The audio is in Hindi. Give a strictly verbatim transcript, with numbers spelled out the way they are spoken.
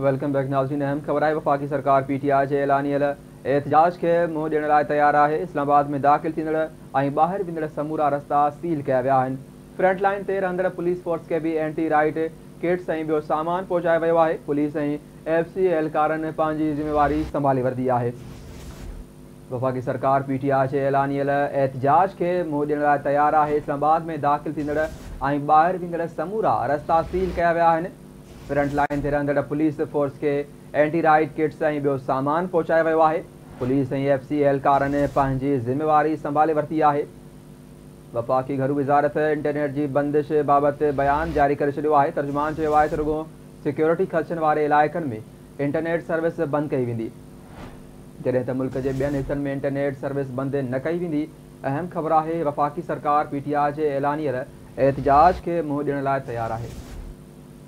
वेलकम बैक नाज़रीन। अहम खबर आए, वफाकी सरकार पी टी आई जे एलानी एहतजाज के मुँह ॾियण लाइ तैयार है। इस्लामाबाद में दाख़िल थींदड़ ऐं ॿाहिरि वेंदड़ समूरा रस्ता सील कया विया आहिनि। फ्रंट लाइन ते रहंदड़ पुलिस फोर्स के भी एंटी राइट किट्स ऐं ॿियो सामान पहुंचाए वियो आहे। पुलिस ऐं एफ सी एहलकारनि पंहिंजी ज़िम्मेवारी संभाले वरिती आहे। वफाकी सरकार पी टी आई जे एलानी एहतजाज के मुँह ॾियण लाइ तैयार है। इस्लामाबाद में दाख़िल थींदड़ ऐं ॿाहिरि वेंदड़ समूरा रस्ता सील कया विया आहिनि। फ्रंट लाइन ते रहंदड़ पुलिस फोर्स के एंटी राइट किट्स ऐं ॿियो सामान पहुंचाए वियो आहे। पुलिस ऐं एफ सी एहलकारनि पंहिंजी ज़िम्मेवारी संभाले वरिती आहे। वफ़ाक़ी घरू वज़ारत इंटरनेट की बंदिश बाबति बयान जारी करे छॾियो आहे। तर्जुमान चयो आहे त रुगो सिक्योरिटी ख़दशनि वारे इलाइक़नि में इंटरनेट सर्विस बंदि कई वेंदी, जॾहिं त मुल्क के ॿियनि हिस्सनि में इंटरनेट सर्विस बंदि न कई वेंदी। अहम ख़बर आहे, वफ़ाक़ी सरकार पी टी आई जे ऐलानियल एहतजाज के मुँह ॾियण लाइ तैयार है।